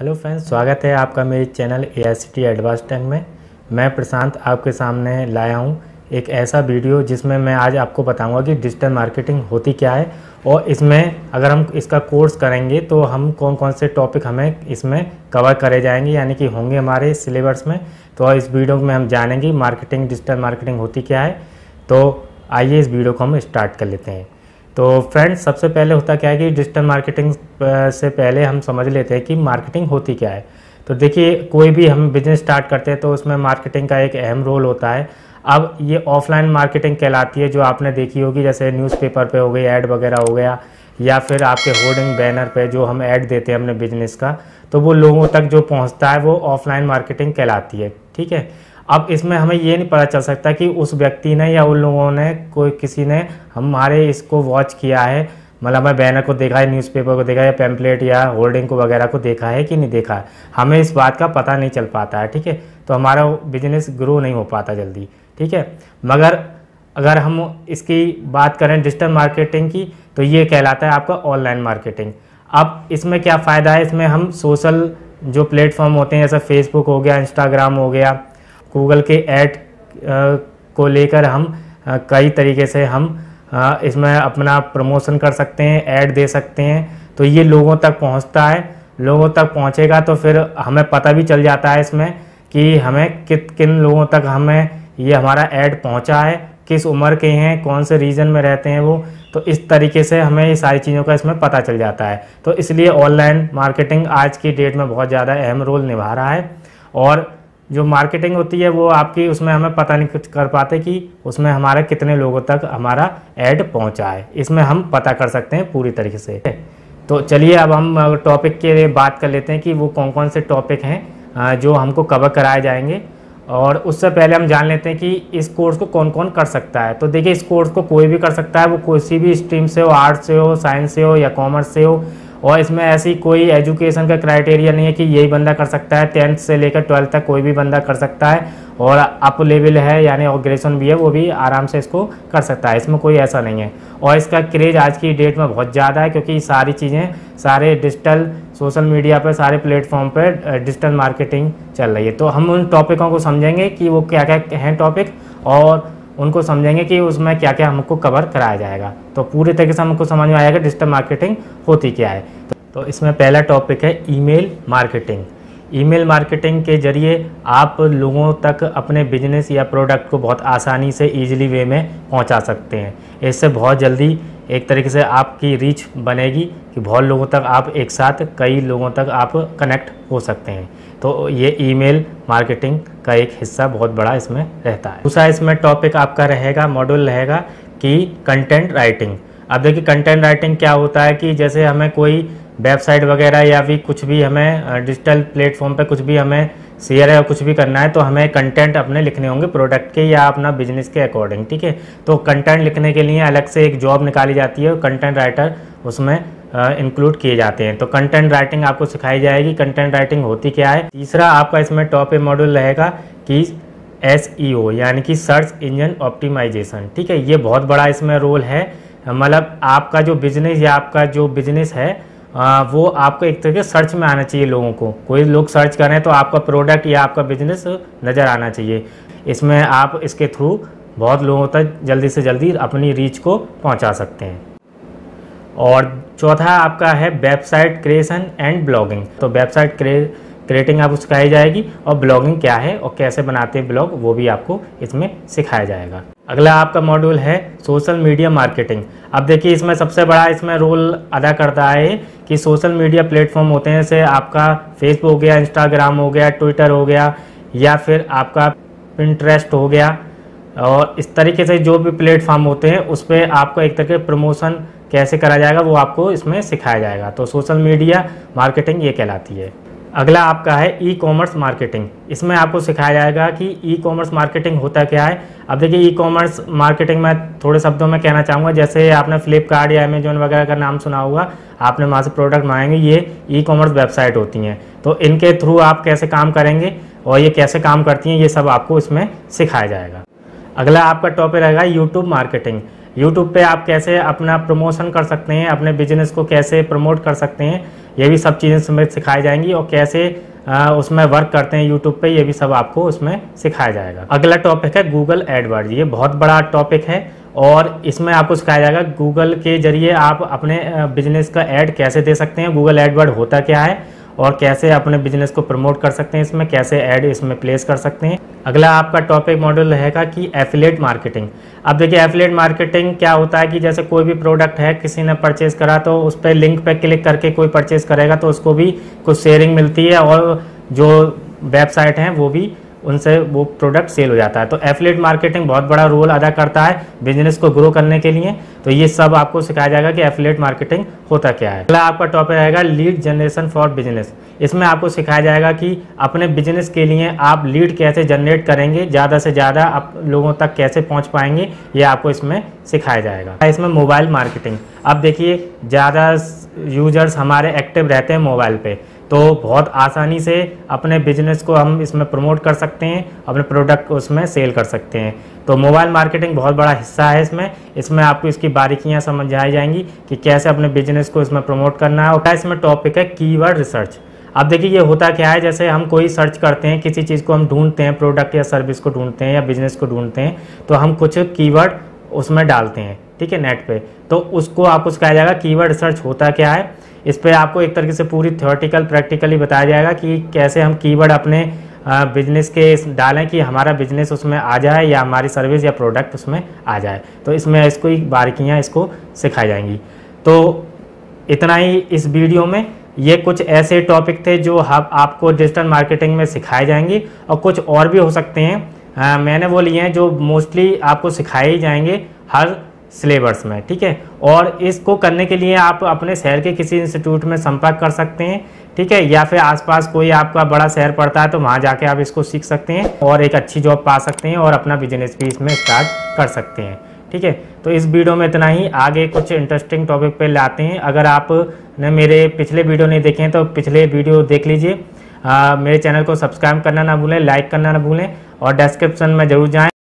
Hello friends, स्वागत है आपका मेरे चैनल AICTE एडवांस टेक में। मैं प्रशांत आपके सामने लाया हूं एक ऐसा वीडियो जिसमें मैं आज आपको बताऊंगा कि डिजिटल मार्केटिंग होती क्या है और इसमें अगर हम इसका कोर्स करेंगे तो हम कौन कौन से टॉपिक हमें इसमें कवर करे जाएंगे, यानी कि होंगे हमारे सिलेबस में। तो इस वीडियो में हम जानेंगे मार्केटिंग, डिजिटल मार्केटिंग होती क्या है। तो आइए इस वीडियो को हम स्टार्ट कर लेते हैं। तो फ्रेंड्स, सबसे पहले होता क्या है कि डिजिटल मार्केटिंग से पहले हम समझ लेते हैं कि मार्केटिंग होती क्या है। तो देखिए, कोई भी हम बिजनेस स्टार्ट करते हैं तो उसमें मार्केटिंग का एक अहम रोल होता है। अब ये ऑफलाइन मार्केटिंग कहलाती है, जो आपने देखी होगी, जैसे न्यूज़पेपर पे हो गई ऐड वगैरह हो गया, या फिर आपके होर्डिंग बैनर पे जो हम ऐड देते हैं अपने बिजनेस का, तो वो लोगों तक जो पहुँचता है वो ऑफलाइन मार्केटिंग कहलाती है। ठीक है, अब इसमें हमें ये नहीं पता चल सकता कि उस व्यक्ति ने या उन लोगों ने कोई किसी ने हमारे इसको वॉच किया है, मतलब हमें बैनर को देखा है, न्यूज़पेपर को देखा है, या पैम्पलेट या होर्डिंग को वगैरह को देखा है कि नहीं देखा है, हमें इस बात का पता नहीं चल पाता है। ठीक है, तो हमारा बिजनेस ग्रो नहीं हो पाता जल्दी। ठीक है, मगर अगर हम इसकी बात करें डिजिटल मार्केटिंग की, तो ये कहलाता है आपका ऑनलाइन मार्केटिंग। अब इसमें क्या फ़ायदा है, इसमें हम सोशल जो प्लेटफॉर्म होते हैं जैसे फेसबुक हो गया, इंस्टाग्राम हो गया, गूगल के ऐड को लेकर हम कई तरीके से हम इसमें अपना प्रमोशन कर सकते हैं, ऐड दे सकते हैं। तो ये लोगों तक पहुंचता है, लोगों तक पहुंचेगा तो फिर हमें पता भी चल जाता है इसमें कि हमें किन लोगों तक हमें ये हमारा ऐड पहुंचा है, किस उम्र के हैं, कौन से रीजन में रहते हैं वो। तो इस तरीके से हमें ये सारी चीज़ों का इसमें पता चल जाता है। तो इसलिए ऑनलाइन मार्केटिंग आज की डेट में बहुत ज़्यादा अहम रोल निभा रहा है। और जो मार्केटिंग होती है वो आपकी, उसमें हमें पता नहीं कुछ कर पाते कि उसमें हमारा कितने लोगों तक हमारा ऐड पहुंचा है, इसमें हम पता कर सकते हैं पूरी तरीके से। तो चलिए अब हम टॉपिक के लिए बात कर लेते हैं कि वो कौन कौन से टॉपिक हैं जो हमको कवर कराए जाएंगे। और उससे पहले हम जान लेते हैं कि इस कोर्स को कौन कौन कर सकता है। तो देखिए, इस कोर्स को कोई भी कर सकता है, वो किसी भी स्ट्रीम से हो, आर्ट से हो, साइंस से हो या कॉमर्स से हो। और इसमें ऐसी कोई एजुकेशन का क्राइटेरिया नहीं है कि यही बंदा कर सकता है। 10th से लेकर 12th तक कोई भी बंदा कर सकता है, और अप लेवल है यानी और ग्रेजुएशन भी है, वो भी आराम से इसको कर सकता है, इसमें कोई ऐसा नहीं है। और इसका क्रेज आज की डेट में बहुत ज़्यादा है, क्योंकि सारी चीज़ें, सारे डिजिटल सोशल मीडिया पर, सारे प्लेटफॉर्म पर डिजिटल मार्केटिंग चल रही है। तो हम उन टॉपिकों को समझेंगे कि वो क्या क्या हैं टॉपिक, और उनको समझेंगे कि उसमें क्या क्या हमको कवर कराया जाएगा। तो पूरे तरीके से हमको समझ में आएगा डिजिटल मार्केटिंग होती क्या है। तो इसमें पहला टॉपिक है ईमेल मार्केटिंग। ईमेल मार्केटिंग के जरिए आप लोगों तक अपने बिजनेस या प्रोडक्ट को बहुत आसानी से ईजिली वे में पहुंचा सकते हैं। इससे बहुत जल्दी एक तरीके से आपकी रीच बनेगी कि बहुत लोगों तक आप एक साथ, कई लोगों तक आप कनेक्ट हो सकते हैं। तो ये ईमेल मार्केटिंग का एक हिस्सा बहुत बड़ा इसमें रहता है। दूसरा इसमें टॉपिक आपका रहेगा, मॉड्यूल रहेगा कि कंटेंट राइटिंग। अब देखिए, कंटेंट राइटिंग क्या होता है कि जैसे हमें कोई वेबसाइट वगैरह या भी कुछ भी हमें डिजिटल प्लेटफॉर्म पे कुछ भी हमें शेयर या कुछ भी करना है, तो हमें कंटेंट अपने लिखने होंगे प्रोडक्ट के या अपना बिजनेस के अकॉर्डिंग। ठीक है, तो कंटेंट लिखने के लिए अलग से एक जॉब निकाली जाती है और कंटेंट राइटर उसमें इंक्लूड किए जाते हैं। तो कंटेंट राइटिंग आपको सिखाई जाएगी, कंटेंट राइटिंग होती क्या है। तीसरा आपका इसमें टॉपिक मॉड्यूल रहेगा कि SEO यानी कि सर्च इंजन ऑप्टिमाइजेशन। ठीक है, ये बहुत बड़ा इसमें रोल है, मतलब आपका जो बिजनेस या आपका जो बिजनेस है वो आपको एक तरह के सर्च में आना चाहिए लोगों को। कोई लोग सर्च कर रहे हैं तो आपका प्रोडक्ट या आपका बिजनेस नज़र आना चाहिए। इसमें आप इसके थ्रू बहुत लोगों तक जल्दी से जल्दी अपनी रीच को पहुंचा सकते हैं। और चौथा आपका है वेबसाइट क्रिएशन एंड ब्लॉगिंग। तो वेबसाइट क्रिएटिंग आपको सिखाई जाएगी, और ब्लॉगिंग क्या है और कैसे बनाते हैं ब्लॉग वो भी आपको इसमें सिखाया जाएगा। अगला आपका मॉड्यूल है सोशल मीडिया मार्केटिंग। अब देखिए, इसमें सबसे बड़ा इसमें रोल अदा करता है कि सोशल मीडिया प्लेटफॉर्म होते हैं, जैसे आपका फेसबुक हो गया, इंस्टाग्राम हो गया, ट्विटर हो गया, या फिर आपका पिंटरेस्ट हो गया। और इस तरीके से जो भी प्लेटफॉर्म होते हैं उस पर आपको एक तरह के प्रमोशन कैसे करा जाएगा वो आपको इसमें सिखाया जाएगा। तो सोशल मीडिया मार्केटिंग ये कहलाती है। अगला आपका है ई कॉमर्स मार्केटिंग। इसमें आपको सिखाया जाएगा कि ई कॉमर्स मार्केटिंग होता क्या है। अब देखिए, ई कॉमर्स मार्केटिंग में थोड़े शब्दों में कहना चाहूँगा, जैसे आपने फ्लिपकार्ट या अमेजोन वगैरह का नाम सुना होगा, आपने वहाँ से प्रोडक्ट मंगाएंगे, ये ई कॉमर्स वेबसाइट होती हैं। तो इनके थ्रू आप कैसे काम करेंगे और ये कैसे काम करती हैं, ये सब आपको इसमें सिखाया जाएगा। अगला आपका टॉपिक रहेगा यूट्यूब मार्केटिंग। यूट्यूब पे आप कैसे अपना प्रमोशन कर सकते हैं, अपने बिजनेस को कैसे प्रमोट कर सकते हैं, ये भी सब चीज़ें उसमें सिखाई जाएंगी और कैसे उसमें वर्क करते हैं यूट्यूब पे, ये भी सब आपको उसमें सिखाया जाएगा। अगला टॉपिक है गूगल एडवर्ड। ये बहुत बड़ा टॉपिक है और इसमें आपको सिखाया जाएगा गूगल के जरिए आप अपने बिजनेस का ऐड कैसे दे सकते हैं, गूगल एडवर्ड होता क्या है और कैसे अपने बिजनेस को प्रमोट कर सकते हैं, इसमें कैसे ऐड इसमें प्लेस कर सकते हैं। अगला आपका टॉपिक मॉड्यूल रहेगा कि एफिलिएट मार्केटिंग। अब देखिए एफिलिएट मार्केटिंग क्या होता है कि जैसे कोई भी प्रोडक्ट है, किसी ने परचेज़ करा तो उस पर लिंक पे क्लिक करके कोई परचेज़ करेगा तो उसको भी कुछ शेयरिंग मिलती है और जो वेबसाइट हैं वो भी उनसे वो प्रोडक्ट सेल हो जाता है। तो एफिलिएट मार्केटिंग बहुत बड़ा रोल अदा करता है बिजनेस को ग्रो करने के लिए। तो ये सब आपको सिखाया जाएगा कि एफिलिएट मार्केटिंग होता क्या है। अगला आपका टॉपिक रहेगा लीड जनरेशन फॉर बिजनेस। इसमें आपको सिखाया जाएगा कि अपने बिजनेस के लिए आप लीड कैसे जनरेट करेंगे, ज़्यादा से ज़्यादा आप लोगों तक कैसे पहुँच पाएंगे, ये आपको इसमें सिखाया जाएगा। इसमें मोबाइल मार्केटिंग, अब देखिए ज़्यादा यूजर्स हमारे एक्टिव रहते हैं मोबाइल पे, तो बहुत आसानी से अपने बिजनेस को हम इसमें प्रमोट कर सकते हैं, अपने प्रोडक्ट को उसमें सेल कर सकते हैं। तो मोबाइल मार्केटिंग बहुत बड़ा हिस्सा है इसमें। इसमें आपको इसकी बारीकियां समझाई जाएंगी कि कैसे अपने बिजनेस को इसमें प्रमोट करना है। और इसमें टॉपिक है कीवर्ड रिसर्च। अब देखिए ये होता क्या है, जैसे हम कोई सर्च करते हैं, किसी चीज़ को हम ढूंढते हैं, प्रोडक्ट या सर्विस को ढूंढते हैं या बिजनेस को ढूंढते हैं, तो हम कुछ कीवर्ड उसमें डालते हैं, ठीक है, नेट पे। तो उसको आपको सिखाया जाएगा कीवर्ड रिसर्च होता क्या है। इस पे आपको एक तरीके से पूरी थ्योरेटिकल प्रैक्टिकली बताया जाएगा कि कैसे हम कीवर्ड अपने बिजनेस के डालें कि हमारा बिजनेस उसमें आ जाए या हमारी सर्विस या प्रोडक्ट उसमें आ जाए। तो इसमें इसको बारीकियाँ इसको सिखाई जाएंगी। तो इतना ही इस वीडियो में। ये कुछ ऐसे टॉपिक थे जो आपको डिजिटल मार्केटिंग में सिखाए जाएंगे और कुछ और भी हो सकते हैं। मैंने वो लिए हैं जो मोस्टली आपको सिखाए जाएंगे हर सिलेबस में, ठीक है। और इसको करने के लिए आप अपने शहर के किसी इंस्टीट्यूट में संपर्क कर सकते हैं, ठीक है, या फिर आसपास कोई आपका बड़ा शहर पड़ता है तो वहाँ जाके आप इसको सीख सकते हैं और एक अच्छी जॉब पा सकते हैं और अपना बिजनेस भी इसमें स्टार्ट कर सकते हैं, ठीक है। तो इस वीडियो में इतना ही। आगे कुछ इंटरेस्टिंग टॉपिक पे लाते हैं। अगर आपने मेरे पिछले वीडियो नहीं देखे हैं तो पिछले वीडियो देख लीजिए। मेरे चैनल को सब्सक्राइब करना ना भूलें, लाइक करना ना भूलें और डिस्क्रिप्शन में जरूर जाएँ।